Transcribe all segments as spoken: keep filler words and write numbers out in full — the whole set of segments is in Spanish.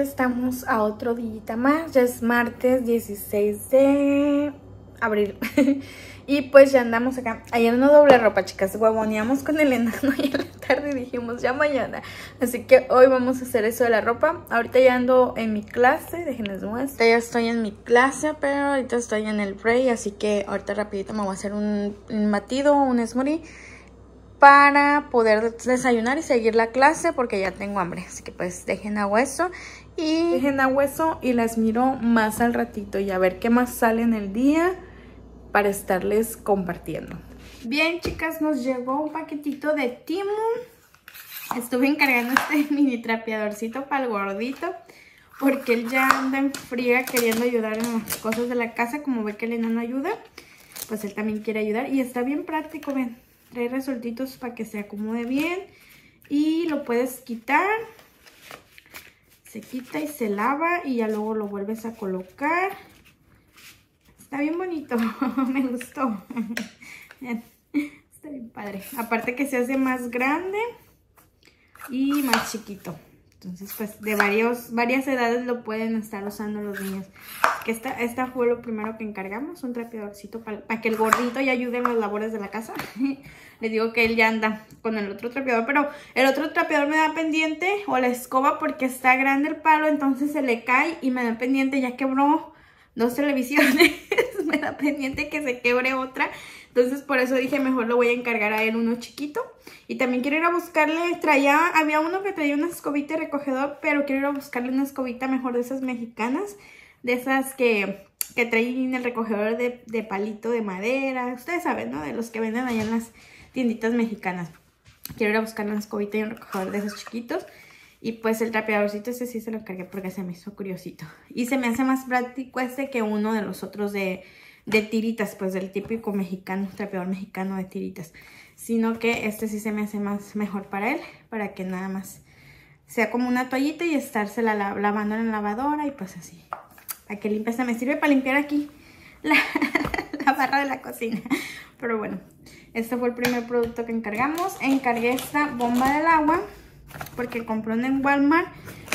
estamos a otro día más, ya es martes dieciséis de abril y pues ya andamos acá. Ayer no doble ropa, chicas, guaboneamos con el enano y en la tarde dijimos ya mañana, así que hoy vamos a hacer eso de la ropa. Ahorita ya ando en mi clase, déjenles muestro, ya estoy en mi clase, pero ahorita estoy en el break, así que ahorita rapidito me voy a hacer un, un batido, un smoothie para poder desayunar y seguir la clase porque ya tengo hambre. Así que pues dejen a hueso y dejen a hueso y las miro más al ratito y a ver qué más sale en el día para estarles compartiendo. Bien, chicas, nos llegó un paquetito de Temu. Estuve encargando este mini trapeadorcito para el gordito porque él ya anda en fría queriendo ayudar en las cosas de la casa. Como ve que el enano ayuda, pues él también quiere ayudar y está bien práctico, ven. Trae resortitos para que se acomode bien y lo puedes quitar. Se quita y se lava y ya luego lo vuelves a colocar. Está bien bonito, me gustó. Está bien padre. Aparte que se hace más grande y más chiquito. Entonces pues de varios, varias edades lo pueden estar usando los niños. Que esta, esta fue lo primero que encargamos, un trapeadorcito para, para que el gordito ya ayude en las labores de la casa. Les digo que él ya anda con el otro trapeador, pero el otro trapeador me da pendiente, o la escoba, porque está grande el palo, entonces se le cae y me da pendiente, ya quebró dos televisiones, me da pendiente que se quebre otra. Entonces por eso dije mejor lo voy a encargar a él uno chiquito. Y también quiero ir a buscarle, traía, había uno que traía una escobita de recogedor, pero quiero ir a buscarle una escobita mejor de esas mexicanas. De esas que, que traen el recogedor de, de palito de madera. Ustedes saben, ¿no? De los que venden allá en las tienditas mexicanas. Quiero ir a buscar una escobita y un recogedor de esos chiquitos. Y pues el trapeadorcito ese sí se lo cargué porque se me hizo curiosito. Y se me hace más práctico este que uno de los otros de, de tiritas. Pues del típico mexicano, trapeador mexicano de tiritas. Sino que este sí se me hace más mejor para él. Para que nada más sea como una toallita y estársela la, lavando en la lavadora y pues así. ¿A qué limpieza? Me sirve para limpiar aquí la, la barra de la cocina. Pero bueno, este fue el primer producto que encargamos. Encargué esta bomba del agua porque compré una en Walmart,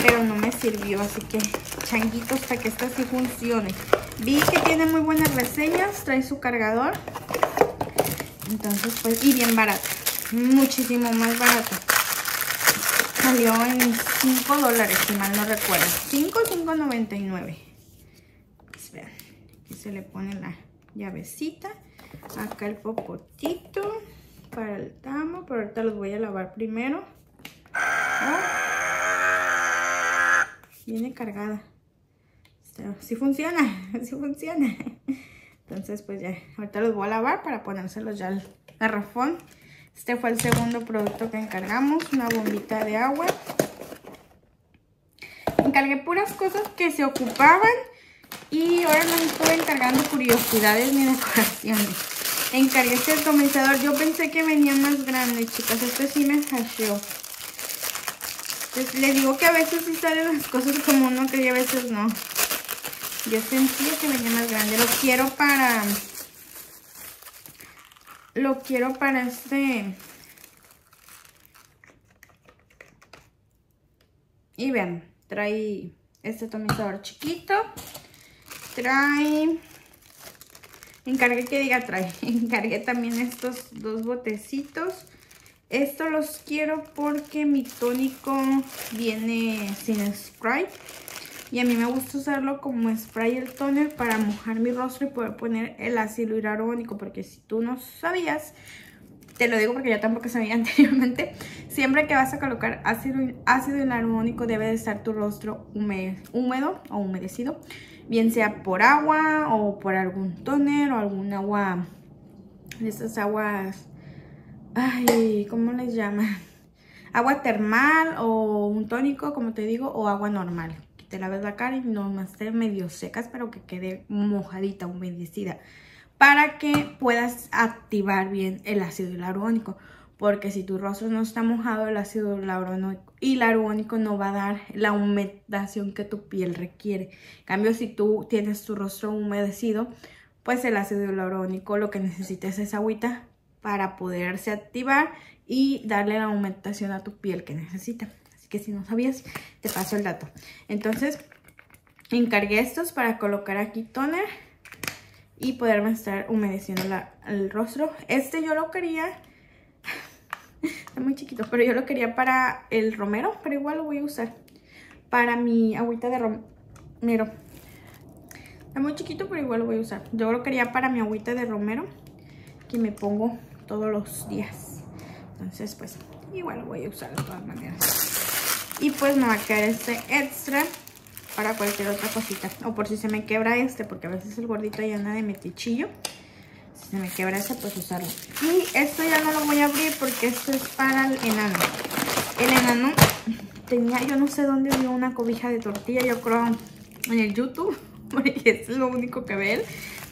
pero no me sirvió. Así que changuitos para que esta sí funcione. Vi que tiene muy buenas reseñas, trae su cargador. Entonces pues, y bien barata, muchísimo más barata. Salió en cinco dólares, si mal no recuerdo. cinco, cinco noventa y nueve. Aquí se le pone la llavecita, acá el popotito para el tamo, pero ahorita los voy a lavar primero. Oh, viene cargada. Sí funciona, sí funciona. Entonces pues ya, ahorita los voy a lavar para ponérselos ya al garrafón. Este fue el segundo producto que encargamos, una bombita de agua. Encargué puras cosas que se ocupaban. Y ahora no estuve encargando curiosidades ni decoraciones. Encargué este atomizador. Yo pensé que venía más grande, chicas. Este sí me hasheó. Pues les digo que a veces sí salen las cosas como uno que a veces no. Yo sentía que venía más grande. Lo quiero para... Lo quiero para este... Y vean, trae este atomizador chiquito. Trae, encargué que diga trae, encargué también estos dos botecitos. Esto los quiero porque mi tónico viene sin spray. Y a mí me gusta usarlo como spray el toner para mojar mi rostro y poder poner el ácido hialurónico. Porque si tú no sabías, te lo digo porque yo tampoco sabía anteriormente. Siempre que vas a colocar ácido, ácido hialurónico debe de estar tu rostro húmedo, húmedo o humedecido. Bien sea por agua o por algún tóner o algún agua, de estas aguas, ay, ¿cómo les llaman? Agua termal o un tónico, como te digo, o agua normal. Que te laves la cara y nomás te medio secas, pero que quede mojadita, humedecida. Para que puedas activar bien el ácido hialurónico. Porque si tu rostro no está mojado, el ácido hialurónico no va a dar la humectación que tu piel requiere. En cambio, si tú tienes tu rostro humedecido, pues el ácido hialurónico lo que necesitas es agüita para poderse activar y darle la humectación a tu piel que necesita. Así que si no sabías, te paso el dato. Entonces, encargué estos para colocar aquí tóner y poderme estar humedeciendo la, el rostro. Este yo lo quería... Está muy chiquito, pero yo lo quería para el romero, pero igual lo voy a usar para mi agüita de romero. Está muy chiquito, pero igual lo voy a usar. Yo lo quería para mi agüita de romero, que me pongo todos los días. Entonces, pues, igual lo voy a usar de todas maneras. Y pues me va a quedar este extra para cualquier otra cosita. O por si se me quebra este, porque a veces el gordito ya anda de metichillo. Si se me quebra este, pues usarlo. Y esto ya no lo voy a abrir porque esto es para el enano. El enano tenía, yo no sé dónde vio una cobija de tortilla. Yo creo en el YouTube, porque es lo único que ve él.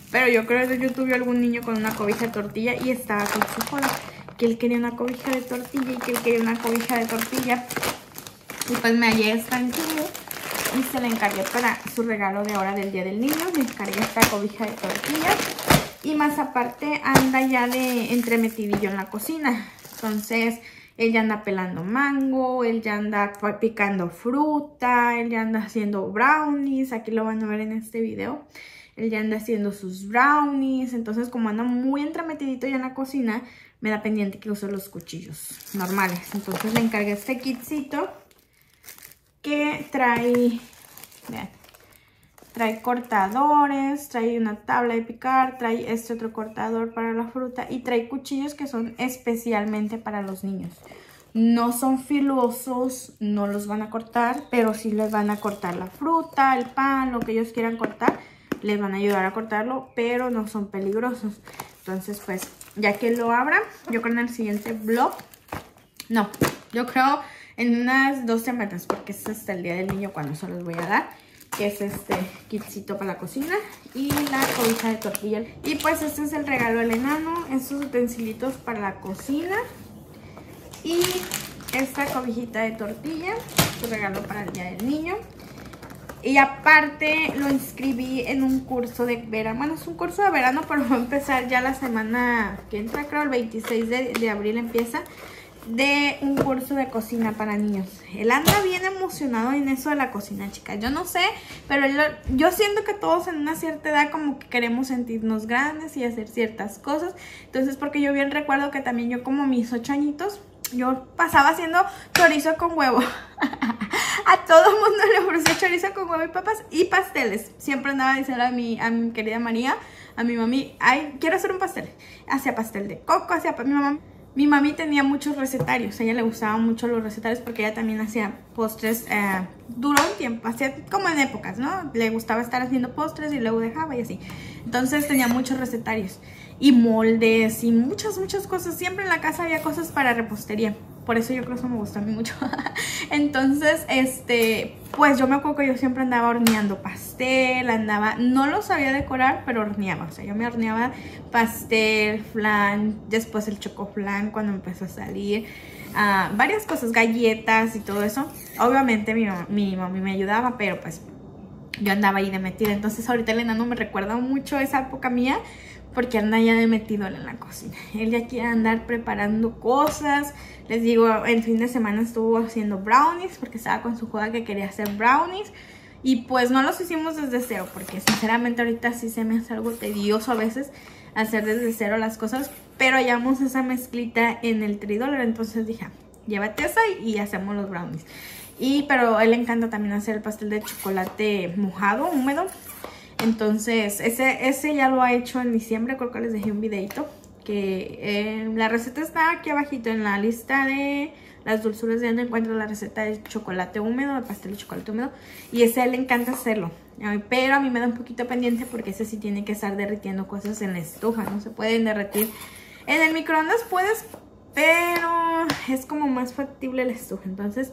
Pero yo creo que en el YouTube vio algún niño con una cobija de tortilla y estaba con su joda. Que él quería una cobija de tortilla y que él quería una cobija de tortilla. Y pues me hallé esta en Temu y se la encargué para su regalo de ahora del Día del Niño. Me encargué esta cobija de tortilla. Y más aparte anda ya de entremetidillo en la cocina. Entonces él ya anda pelando mango, él ya anda picando fruta, él ya anda haciendo brownies. Aquí lo van a ver en este video. Él ya anda haciendo sus brownies. Entonces como anda muy entremetidito ya en la cocina, me da pendiente que uso los cuchillos normales. Entonces le encargué este kitcito que trae, vean, trae cortadores, trae una tabla de picar, trae este otro cortador para la fruta y trae cuchillos que son especialmente para los niños. No son filosos, no los van a cortar, pero sí les van a cortar la fruta, el pan, lo que ellos quieran cortar. Les van a ayudar a cortarlo, pero no son peligrosos. Entonces, pues, ya que lo abra, yo creo en el siguiente vlog. No, yo creo en unas dos semanas, porque es hasta el Día del Niño cuando se los voy a dar. Que es este kitcito para la cocina y la cobija de tortilla. Y pues este es el regalo del enano, estos utensilitos para la cocina. Y esta cobijita de tortilla, su regalo para el Día del Niño. Y aparte lo inscribí en un curso de verano. Bueno, es un curso de verano, pero va a empezar ya la semana que entra, creo, el veintiséis de abril empieza. De un curso de cocina para niños. Él anda bien emocionado en eso de la cocina, chicas. Yo no sé, pero yo, yo siento que todos en una cierta edad como que queremos sentirnos grandes y hacer ciertas cosas. Entonces, porque yo bien recuerdo que también yo como mis ocho añitos, yo pasaba haciendo chorizo con huevo. A todo mundo le ofrecía chorizo con huevo y papas y pasteles. Siempre andaba diciendo a mi, a mi querida María, a mi mami, ay, quiero hacer un pastel. Hacía pastel de coco, hacía mi mamá. Mi mami tenía muchos recetarios. A ella le gustaban mucho los recetarios porque ella también hacía postres. Eh, duró un tiempo, hacía como en épocas, ¿no? Le gustaba estar haciendo postres y luego dejaba y así. Entonces tenía muchos recetarios y moldes y muchas, muchas cosas. Siempre en la casa había cosas para repostería. Por eso yo creo que eso me gustó a mí mucho. Entonces, este, pues yo me acuerdo que yo siempre andaba horneando pastel, andaba, no lo sabía decorar, pero horneaba. O sea, yo me horneaba pastel, flan, después el chocoflan cuando empezó a salir. Uh, varias cosas, galletas y todo eso. Obviamente mi, mi mami me ayudaba, pero pues yo andaba ahí de metida. Entonces ahorita el enano me recuerda mucho esa época mía, porque anda ya de metido en la cocina. Él ya quiere andar preparando cosas. Les digo, el fin de semana estuvo haciendo brownies, porque estaba con su joda que quería hacer brownies. Y pues no los hicimos desde cero, porque sinceramente ahorita sí se me hace algo tedioso a veces hacer desde cero las cosas. Pero hallamos esa mezclita en el tridólar, entonces dije, llévate esa y hacemos los brownies. Y pero a él le encanta también hacer el pastel de chocolate mojado, húmedo. Entonces, ese, ese ya lo ha hecho en diciembre. Creo que les dejé un videito. Que eh, la receta está aquí abajito en la lista de las dulzuras de donde encuentro la receta del chocolate húmedo, el pastel de chocolate húmedo. Y ese le encanta hacerlo. Pero a mí me da un poquito pendiente porque ese sí tiene que estar derritiendo cosas en la estufa. No se pueden derretir. En el microondas puedes, pero es como más factible la estufa. Entonces...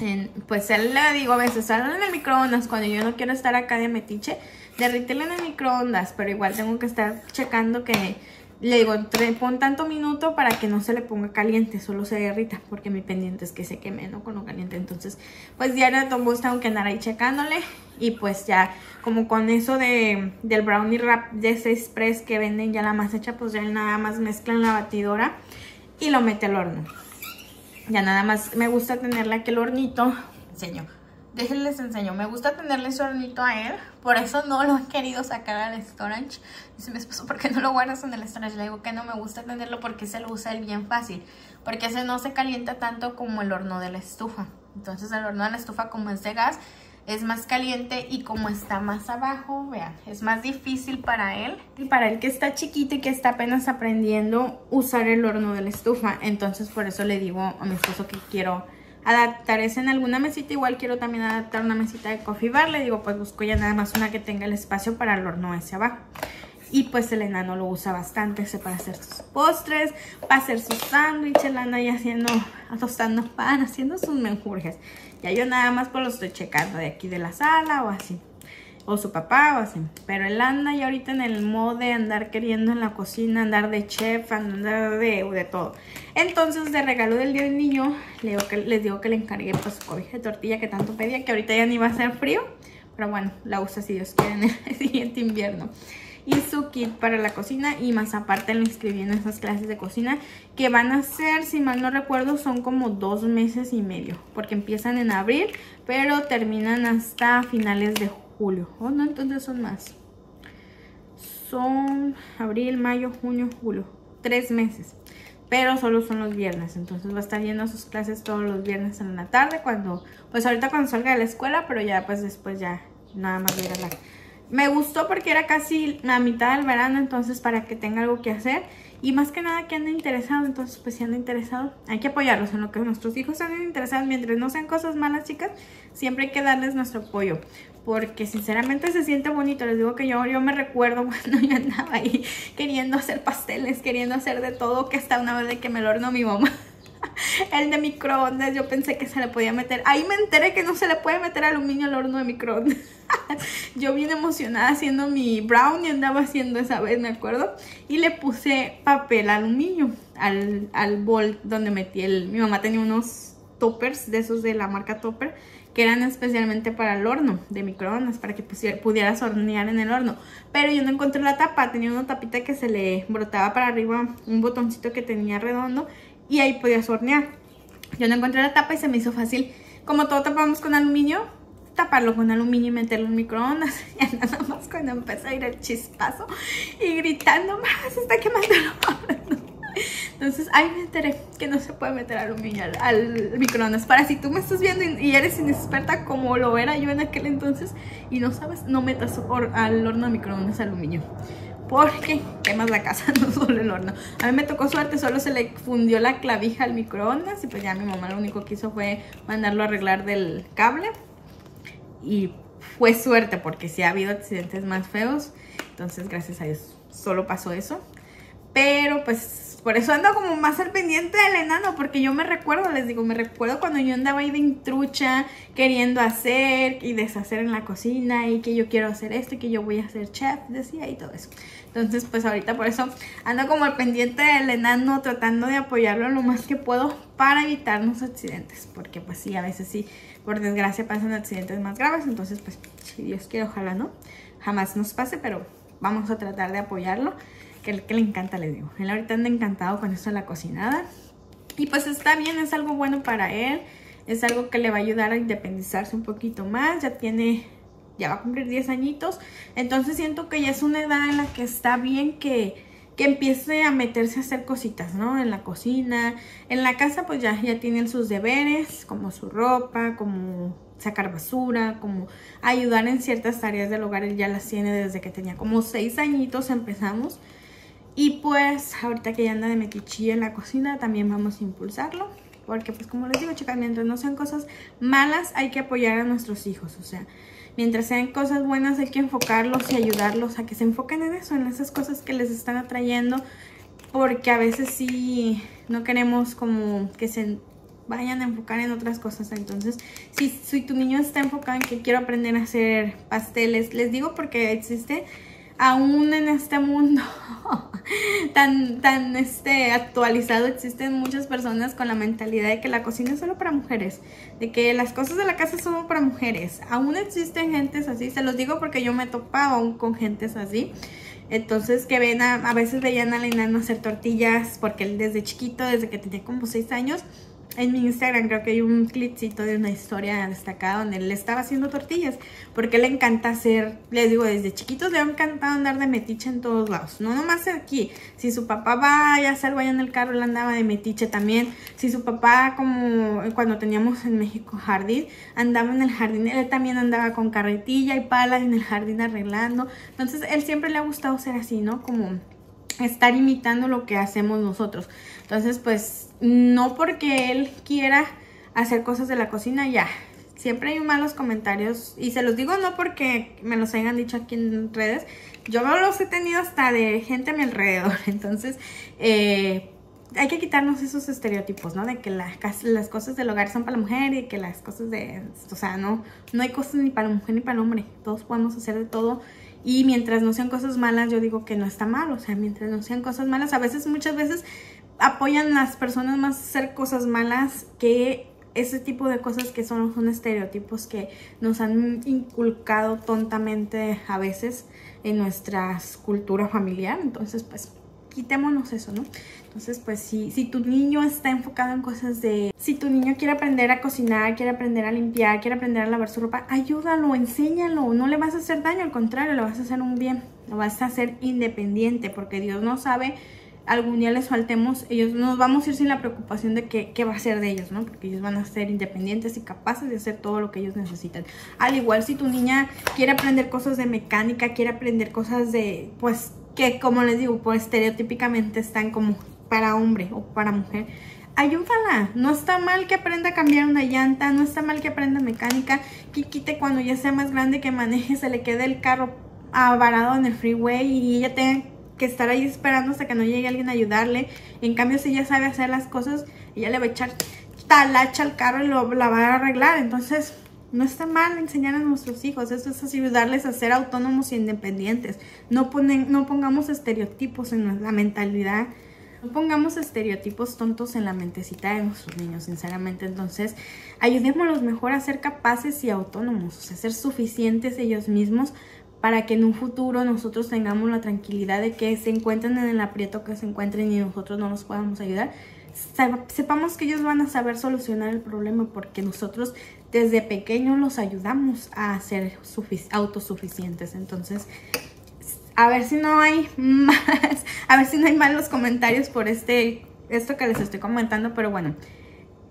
En, pues él le digo a veces, salen en el microondas cuando yo no quiero estar acá de metiche, derrítelo en el microondas, pero igual tengo que estar checando que, le digo, pon tanto minuto para que no se le ponga caliente, solo se derrita, porque mi pendiente es que se queme, ¿no? Con lo caliente. Entonces, pues diario tengo que andar ahí checándole. Y pues ya, como con eso de, del brownie wrap de ese express que venden ya la más hecha, pues ya nada más mezcla en la batidora y lo mete al horno. Ya nada más me gusta tenerle aquí el hornito. Enseño. Déjenles enseño. Me gusta tenerle ese hornito a él. Por eso no lo he querido sacar al storage. Dice mi esposo, ¿por qué no lo guardas en el storage? Le digo que no me gusta tenerlo porque se lo usa él bien fácil. Porque ese no se calienta tanto como el horno de la estufa. Entonces el horno de la estufa, como es de gas, es más caliente, y como está más abajo, vean, es más difícil para él. Y para él que está chiquito y que está apenas aprendiendo a usar el horno de la estufa. Entonces por eso le digo a mi esposo que quiero adaptar ese en alguna mesita. Igual quiero también adaptar una mesita de coffee bar. Le digo, pues busco ya nada más una que tenga el espacio para el horno ese abajo. Y pues el enano lo usa bastante, ese para hacer sus postres, para hacer sus sándwiches. El anda ahí haciendo, tostando pan, haciendo sus menjurjes. Ya yo nada más pues lo estoy checando de aquí de la sala o así. O su papá o así. Pero él anda ya ahorita en el modo de andar queriendo en la cocina, andar de chef, andar de, de todo. Entonces de regalo del día del niño, le digo que, les digo que le encargué pues su cobija de tortilla que tanto pedía. Que ahorita ya ni va a hacer frío. Pero bueno, la usa si Dios quiere en el siguiente invierno. Y su kit para la cocina, y más aparte lo inscribí en esas clases de cocina que van a ser, si mal no recuerdo, son como dos meses y medio. Porque empiezan en abril, pero terminan hasta finales de julio. Oh, no, entonces son más. Son abril, mayo, junio, julio. Tres meses. Pero solo son los viernes. Entonces va a estar yendo a sus clases todos los viernes en la tarde. Cuando, pues ahorita cuando salga de la escuela, pero ya pues después ya nada más ir a la... Me gustó porque era casi la mitad del verano, entonces para que tenga algo que hacer. Y más que nada que ande interesado, entonces pues si anda interesado, hay que apoyarlos en lo que nuestros hijos anden interesados. Mientras no sean cosas malas, chicas, siempre hay que darles nuestro apoyo. Porque sinceramente se siente bonito. Les digo que yo, yo me recuerdo cuando yo andaba ahí queriendo hacer pasteles, queriendo hacer de todo, que hasta una vez de que me lo horneó mi mamá. El de microondas, yo pensé que se le podía meter. Ahí me enteré que no se le puede meter aluminio al horno de microondas. Yo bien emocionada haciendo mi brownie, andaba haciendo esa vez, me acuerdo. Y le puse papel aluminio al, al bol donde metí el... Mi mamá tenía unos toppers, de esos de la marca Topper, que eran especialmente para el horno de microondas, para que pusiera, pudieras hornear en el horno. Pero yo no encontré la tapa, tenía una tapita que se le brotaba para arriba, un botoncito que tenía redondo. Y ahí podías hornear. Yo no encontré la tapa y se me hizo fácil. Como todo tapamos con aluminio, taparlo con aluminio y meterlo en microondas. Y nada más cuando empezó a ir el chispazo y gritando, ¡más está quemando el horno! Entonces ahí me enteré que no se puede meter aluminio al, al microondas. Para si tú me estás viendo y eres inexperta como lo era yo en aquel entonces y no sabes, no metas al horno de microondas aluminio. Porque quemas la casa, no solo el horno. A mí me tocó suerte, solo se le fundió la clavija al microondas. Y pues ya mi mamá lo único que hizo fue mandarlo a arreglar del cable. Y fue suerte, porque sí ha habido accidentes más feos. Entonces gracias a Dios solo pasó eso. Pero pues por eso ando como más al pendiente del enano. Porque yo me recuerdo, les digo, me recuerdo cuando yo andaba ahí de intrucha, queriendo hacer y deshacer en la cocina. Y que yo quiero hacer esto y que yo voy a ser chef, decía, y todo eso. Entonces pues ahorita por eso ando como al pendiente del enano, tratando de apoyarlo lo más que puedo para evitarnos accidentes. Porque pues sí, a veces sí, por desgracia pasan accidentes más graves. Entonces pues si Dios quiere, ojalá no, jamás nos pase, pero vamos a tratar de apoyarlo. Que, que le encanta, les digo. Él ahorita anda encantado con esto de la cocinada. Y pues está bien, es algo bueno para él. Es algo que le va a ayudar a independizarse un poquito más. Ya tiene, ya va a cumplir diez añitos. Entonces siento que ya es una edad en la que está bien que, que empiece a meterse a hacer cositas, ¿no? En la cocina. En la casa pues ya, ya tienen sus deberes, como su ropa, como... sacar basura, como ayudar en ciertas tareas del hogar. Él ya las tiene desde que tenía como seis añitos empezamos. Y pues ahorita que ya anda de metichilla en la cocina, también vamos a impulsarlo. Porque pues como les digo, chicas, mientras no sean cosas malas, hay que apoyar a nuestros hijos. O sea, mientras sean cosas buenas, hay que enfocarlos y ayudarlos a que se enfoquen en eso, en esas cosas que les están atrayendo. Porque a veces sí no queremos como que se... vayan a enfocar en otras cosas. Entonces, si, si tu niño está enfocado en que quiero aprender a hacer pasteles, les digo porque existe aún en este mundo tan, tan este, actualizado, existen muchas personas con la mentalidad de que la cocina es solo para mujeres, de que las cosas de la casa son solo para mujeres. Aún existen gentes así, se los digo porque yo me topaba aún con gentes así. Entonces que ven, a, a veces veían al enano hacer tortillas, porque él desde chiquito, desde que tenía como seis años, en mi Instagram creo que hay un clipcito de una historia destacada donde él estaba haciendo tortillas, porque le encanta hacer, les digo, desde chiquitos le ha encantado andar de metiche en todos lados, no nomás aquí. Si su papá va y hace algo allá en el carro, él andaba de metiche también. Si su papá, como cuando teníamos en México jardín, andaba en el jardín, él también andaba con carretilla y pala en el jardín arreglando. Entonces él siempre le ha gustado ser así, ¿no? Como estar imitando lo que hacemos nosotros. Entonces, pues, no porque él quiera hacer cosas de la cocina, ya. Siempre hay malos comentarios. Y se los digo no porque me los hayan dicho aquí en redes. Yo los he tenido hasta de gente a mi alrededor. Entonces, eh... hay que quitarnos esos estereotipos, ¿no? De que las, las cosas del hogar son para la mujer y que las cosas de... O sea, no, no hay cosas ni para la mujer ni para el hombre. Todos podemos hacer de todo. Y mientras no sean cosas malas, yo digo que no está mal. O sea, mientras no sean cosas malas. A veces, muchas veces, apoyan las personas más a hacer cosas malas que ese tipo de cosas que son, son estereotipos que nos han inculcado tontamente a veces en nuestra cultura familiar. Entonces, pues... quitémonos eso, ¿no? Entonces, pues, si, si tu niño está enfocado en cosas de... Si tu niño quiere aprender a cocinar, quiere aprender a limpiar, quiere aprender a lavar su ropa, ayúdalo, enséñalo. No le vas a hacer daño, al contrario, le vas a hacer un bien. Lo vas a hacer independiente, porque Dios no sabe, algún día les faltemos, ellos nos vamos a ir sin la preocupación de que, qué va a ser de ellos, ¿no? Porque ellos van a ser independientes y capaces de hacer todo lo que ellos necesitan. Al igual, si tu niña quiere aprender cosas de mecánica, quiere aprender cosas de, pues... que como les digo, pues estereotípicamente están como para hombre o para mujer, ayúdala. No está mal que aprenda a cambiar una llanta, no está mal que aprenda mecánica, que quite cuando ya sea más grande, que maneje, se le quede el carro varado en el freeway y ella tenga que estar ahí esperando hasta que no llegue alguien a ayudarle. En cambio, si ella sabe hacer las cosas, ella le va a echar talacha al carro y lo, la va a arreglar. Entonces... no está mal enseñar a nuestros hijos, eso es ayudarles a ser autónomos e independientes. No, ponen, no pongamos estereotipos en la mentalidad, no pongamos estereotipos tontos en la mentecita de nuestros niños, sinceramente. Entonces, ayudémoslos mejor a ser capaces y autónomos, o sea, ser suficientes ellos mismos para que en un futuro nosotros tengamos la tranquilidad de que se encuentren en el aprieto que se encuentren y nosotros no los podamos ayudar. Sepamos que ellos van a saber solucionar el problema porque nosotros desde pequeños los ayudamos a ser autosuficientes. Entonces, a ver si no hay más, a ver si no hay malos comentarios por este esto que les estoy comentando, pero bueno,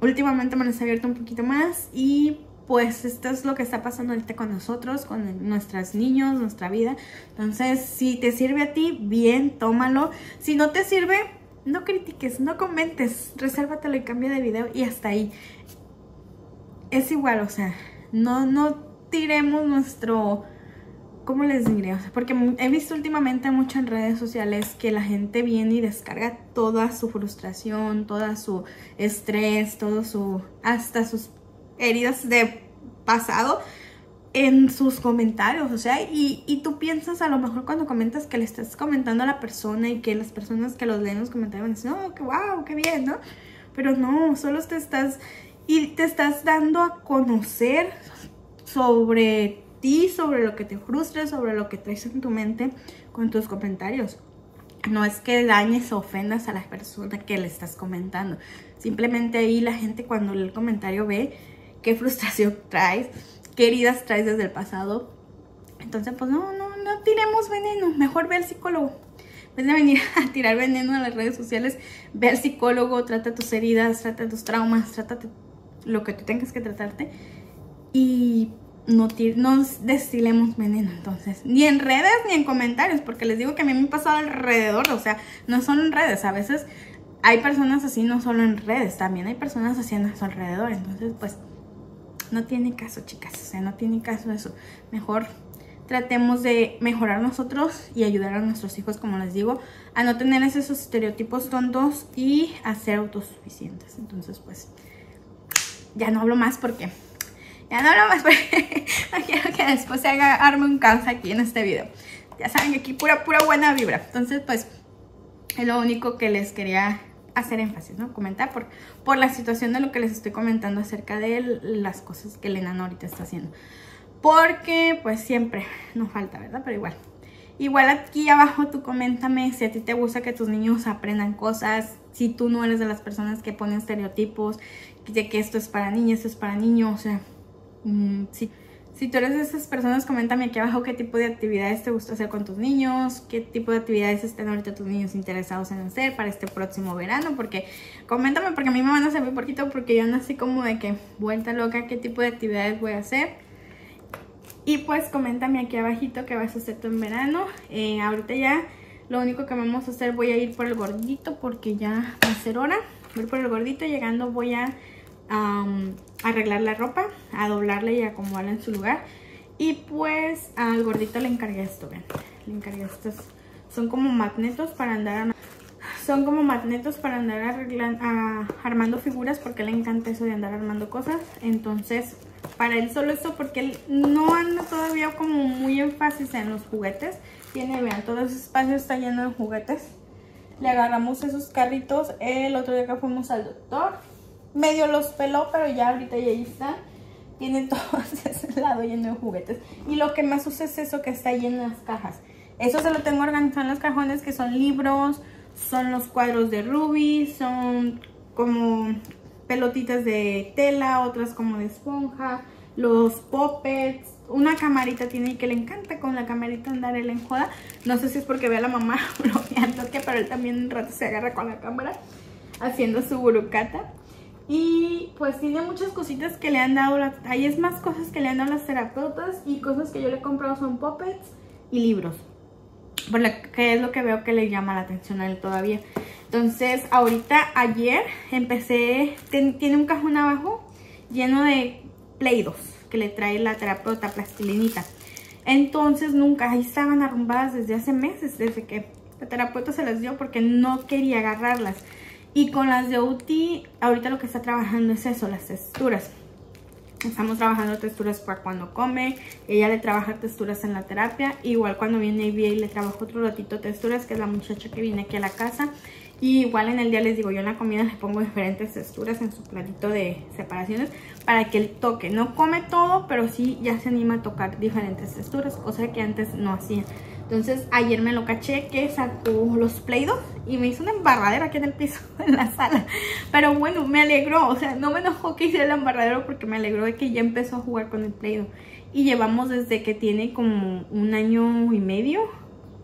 últimamente me los he abierto un poquito más y pues esto es lo que está pasando ahorita con nosotros, con nuestros niños, nuestra vida. Entonces, si te sirve a ti, bien, tómalo. Si no te sirve, no critiques, no comentes, resérvatelo y cambia de video y hasta ahí. Es igual, o sea, no, no tiremos nuestro... ¿Cómo les diré? O sea, porque he visto últimamente mucho en redes sociales que la gente viene y descarga toda su frustración, todo su estrés, todo su... hasta sus heridas de pasado en sus comentarios, o sea, y, y tú piensas a lo mejor cuando comentas que le estás comentando a la persona y que las personas que los leen los comentarios van a decir, no, oh, qué guau, qué bien, ¿no? Pero no, solo te estás, y te estás dando a conocer sobre ti, sobre lo que te frustra, sobre lo que traes en tu mente con tus comentarios. No es que dañes o ofendas a la persona que le estás comentando, simplemente ahí la gente cuando lee el comentario ve qué frustración traes, qué heridas traes desde el pasado. Entonces, pues no, no, no tiremos veneno. Mejor ve al psicólogo. En vez de venir a tirar veneno a las redes sociales, ve al psicólogo, trata tus heridas, trata tus traumas, trátate lo que tú tengas que tratarte. Y no, no destilemos veneno, entonces. Ni en redes ni en comentarios, porque les digo que a mí me ha pasado alrededor. O sea, no solo en redes. A veces hay personas así, no solo en redes. También hay personas así a nuestro alrededor. Entonces, pues... no tiene caso, chicas, o sea, no tiene caso eso. Mejor tratemos de mejorar nosotros y ayudar a nuestros hijos, como les digo, a no tener esos estereotipos tontos y a ser autosuficientes. Entonces, pues, ya no hablo más porque... Ya no hablo más porque no quiero que después se haga arme un caos aquí en este video. Ya saben que aquí pura, pura buena vibra. Entonces, pues, es lo único que les quería hacer énfasis, ¿no? Comentar por, por la situación de lo que les estoy comentando acerca de las cosas que el enano ahorita está haciendo. Porque, pues, siempre nos falta, ¿verdad? Pero igual. Igual aquí abajo tú coméntame si a ti te gusta que tus niños aprendan cosas, si tú no eres de las personas que ponen estereotipos, de que esto es para niña, esto es para niño, o sea, mmm, sí. Si tú eres de esas personas, coméntame aquí abajo qué tipo de actividades te gusta hacer con tus niños, qué tipo de actividades estén ahorita tus niños interesados en hacer para este próximo verano, porque coméntame, porque a mí me van a servir un poquito, porque yo nací como de que vuelta loca, qué tipo de actividades voy a hacer. Y pues coméntame aquí abajito qué vas a hacer tú en verano. Eh, ahorita ya lo único que vamos a hacer, voy a ir por el gordito porque ya va a ser hora. Voy por el gordito, llegando voy a... Um, arreglar la ropa, a doblarla y acomodarla en su lugar. Y pues al gordito le encargué esto, vean, le encargué estos, son como magnetos para andar, son como magnetos para andar arreglando, a, armando figuras, porque le encanta eso de andar armando cosas. Entonces para él solo esto, porque él no anda todavía como muy énfasis en los juguetes. Tiene, vean, todo ese espacio está lleno de juguetes. Le agarramos esos carritos el otro día que fuimos al doctor. Medio los peló, pero ya ahorita ya ahí está. Tiene todo ese lado lleno de juguetes. Y lo que más usa es eso que está ahí en las cajas. Eso se lo tengo organizado en los cajones, que son libros, son los cuadros de Ruby, son como pelotitas de tela, otras como de esponja, los poppets. Una camarita tiene y que le encanta con la camarita andar él en joda. No sé si es porque ve a la mamá bloqueando, que pero él también un rato se agarra con la cámara haciendo su burucata. Y pues tiene muchas cositas que le han dado, la, ahí es más cosas que le han dado las terapeutas, y cosas que yo le he comprado son puppets y libros, por lo que es lo que veo que le llama la atención a él todavía. Entonces ahorita, ayer empecé, ten, tiene un cajón abajo lleno de Play-Doh que le trae la terapeuta, plastilinita. Entonces nunca, ahí estaban arrumbadas desde hace meses, desde que la terapeuta se las dio, porque no quería agarrarlas. Y con las de U T I, ahorita lo que está trabajando es eso, las texturas. Estamos trabajando texturas para cuando come. Ella le trabaja texturas en la terapia. Igual cuando viene y le trabajo otro ratito texturas, que es la muchacha que viene aquí a la casa. Y igual en el día, les digo, yo en la comida le pongo diferentes texturas en su platito de separaciones, para que él toque. No come todo, pero sí ya se anima a tocar diferentes texturas, cosa que antes no hacía. Entonces ayer me lo caché que sacó los Play-Doh y me hizo una embarradera aquí en el piso, en la sala. Pero bueno, me alegró, o sea, no me enojó que hiciera el embarradero, porque me alegró de que ya empezó a jugar con el Play-Doh. Y llevamos desde que tiene como un año y medio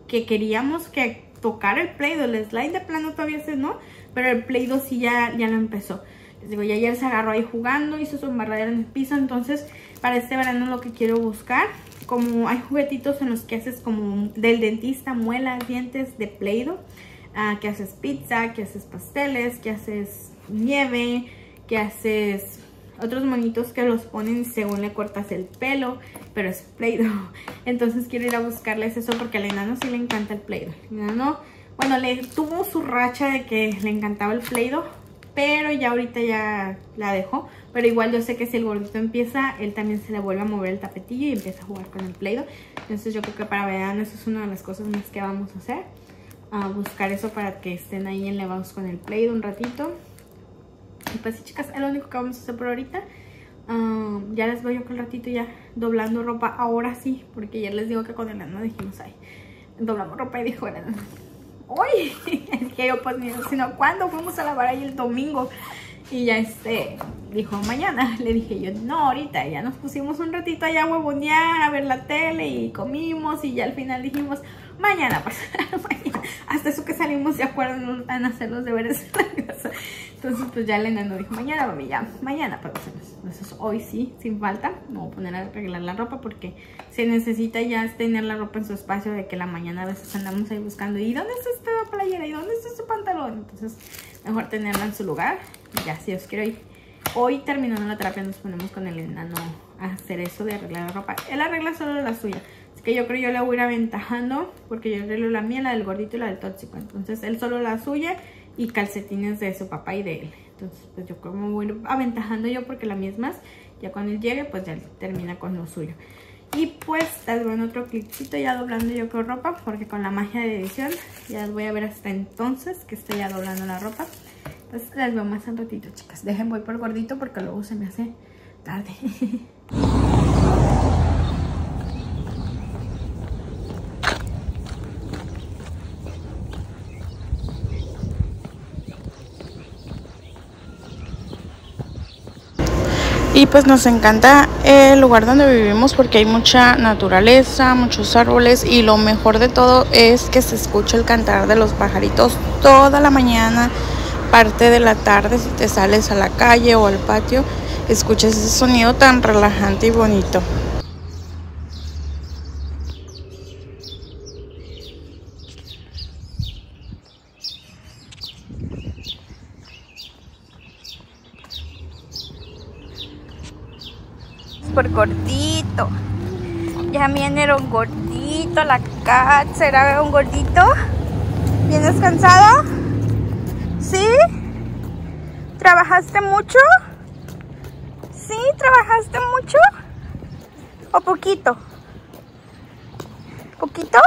que queríamos que tocar el Play-Doh. El slide de plano todavía se no, pero el Play-Doh sí ya, ya lo empezó. Les digo, ya ayer se agarró ahí jugando, hizo su embarradera en el piso. Entonces para este verano lo que quiero buscar, como hay juguetitos en los que haces como del dentista, muelas, dientes de Play-Doh, uh, que haces pizza, que haces pasteles, que haces nieve, que haces otros monitos que los ponen según le cortas el pelo, pero es Play-Doh. Entonces quiero ir a buscarles eso, porque al enano sí le encanta el Play-Doh. El enano, bueno, le tuvo su racha de que le encantaba el Play-Doh, pero ya ahorita ya la dejó. Pero igual yo sé que si el gordito empieza, él también se le vuelve a mover el tapetillo y empieza a jugar con el Play-Doh. Entonces yo creo que para verano eso es una de las cosas más que vamos a hacer, a buscar eso para que estén ahí enlevados con el Play-Doh un ratito. Y pues sí, chicas, es lo único que vamos a hacer por ahorita. Um, ya les voy yo con el ratito ya doblando ropa, ahora sí, porque ya les digo que con el ano dijimos, ay, doblamos ropa y dijo el ano, uy, es que yo pues ni sino cuándo fuimos a lavar ahí el domingo. Y ya este, dijo mañana, le dije yo, no, ahorita. Ya nos pusimos un ratito allá a huevonear, a ver la tele y comimos, y ya al final dijimos, mañana pues, mañana. Hasta eso que salimos de acuerdo en hacer los deberes en la casa. Entonces pues ya el enano dijo, mañana mami, ya, mañana. Pero entonces hoy sí, sin falta, me voy a poner a arreglar la ropa, porque se necesita ya tener la ropa en su espacio, de que la mañana a veces andamos ahí buscando, ¿y dónde está esta playera? ¿Y dónde está este pantalón? Entonces mejor tenerla en su lugar. Ya, si os quiero ir. Hoy terminando la terapia nos ponemos con el enano a hacer eso de arreglar la ropa. Él arregla solo la suya, así que yo creo yo la voy a ir aventajando, porque yo arreglo la mía, la del gordito y la del tóxico. Entonces él solo la suya, y calcetines de su papá y de él. Entonces pues yo creo que me voy a ir aventajando yo, porque la mía es más. Ya cuando él llegue pues ya él termina con lo suyo. Y pues les voy en otro clipcito ya doblando yo con ropa, porque con la magia de edición ya las voy a ver hasta entonces que estoy ya doblando la ropa. Pues las veo más al ratito, chicas. Dejen, voy por gordito porque luego se me hace tarde. Y pues nos encanta el lugar donde vivimos porque hay mucha naturaleza, muchos árboles, y lo mejor de todo es que se escucha el cantar de los pajaritos toda la mañana, parte de la tarde. Si te sales a la calle o al patio, escuchas ese sonido tan relajante y bonito. Por gordito, ya bien era un gordito, la Cat será un gordito. ¿Vienes cansado? ¿Sí? ¿Trabajaste mucho? ¿Sí? ¿Trabajaste mucho? ¿O poquito? ¿Poquito?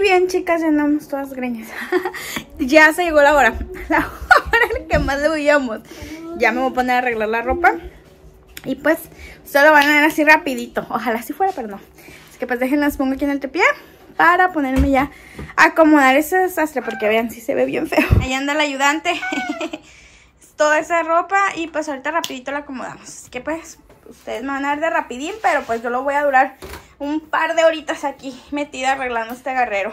Bien, chicas, ya andamos todas greñas. Ya se llegó la hora, la hora en que más le huyamos. Ya me voy a poner a arreglar la ropa. Y pues, solo van a ver así rapidito. Ojalá así fuera, pero no. Así que pues déjenlas, pongo aquí en el tepié para ponerme ya a acomodar ese desastre, porque vean, si sí se ve bien feo. Ahí anda el ayudante. Toda esa ropa y pues ahorita rapidito la acomodamos. Así que pues, ustedes me van a ver de rapidín, pero pues yo lo voy a durar un par de horitas aquí metida arreglando este agarrero.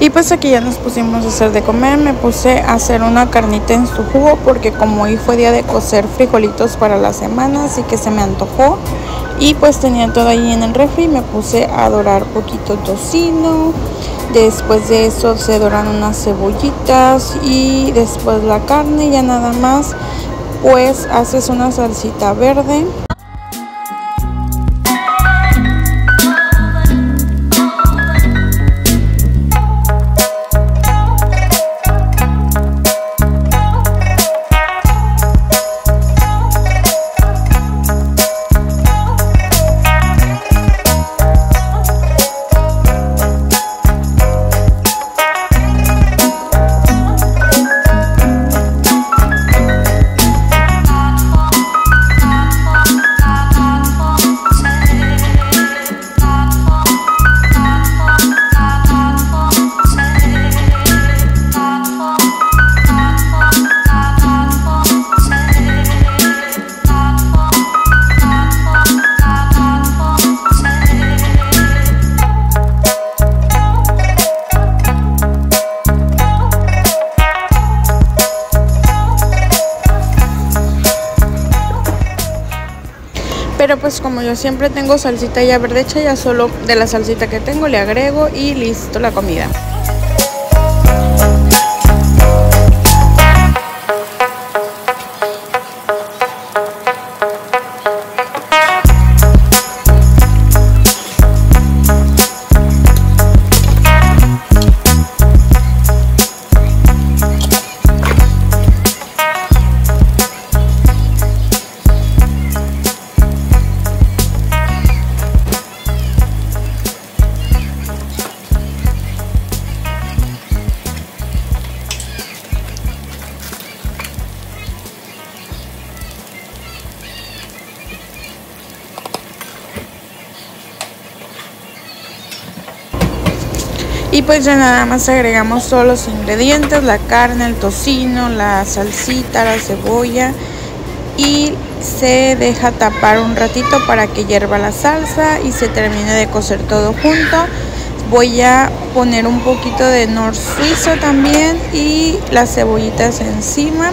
Y pues aquí ya nos pusimos a hacer de comer. Me puse a hacer una carnita en su jugo porque como hoy fue día de cocer frijolitos para la semana, así que se me antojó. Y pues tenía todo ahí en el refri. Me puse a dorar poquito tocino. Después de eso se doran unas cebollitas y después la carne. Ya nada más pues haces una salsita verde. Pero pues como yo siempre tengo salsita ya verde hecha, ya solo de la salsita que tengo le agrego y listo la comida. Y pues ya nada más agregamos todos los ingredientes, la carne, el tocino, la salsita, la cebolla, y se deja tapar un ratito para que hierva la salsa y se termine de cocer todo junto. Voy a poner un poquito de nor suizo también y las cebollitas encima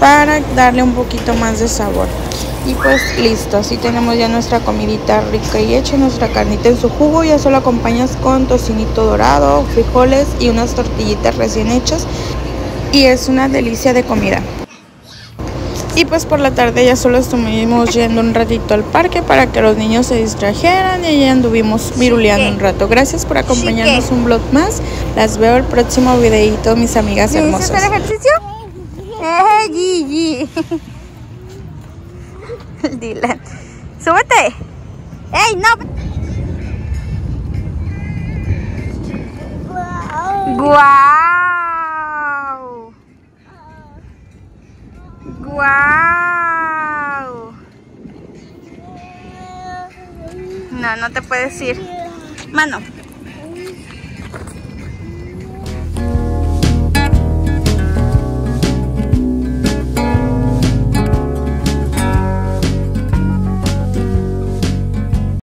para darle un poquito más de sabor. Y pues listo, así tenemos ya nuestra comidita rica y hecha, nuestra carnita en su jugo. Ya solo acompañas con tocinito dorado, frijoles y unas tortillitas recién hechas, y es una delicia de comida. Y pues por la tarde ya solo estuvimos yendo un ratito al parque para que los niños se distrajeran, y ahí anduvimos viruleando un rato. Gracias por acompañarnos un vlog más. Las veo el próximo videito, mis amigas hermosas. ¿Hiciste ejercicio? ¡Eh, Gigi! Dylan, ¡súbete! ¡Ey, no! ¡Guau! ¡Wow! No, no te puedes ir. Mano.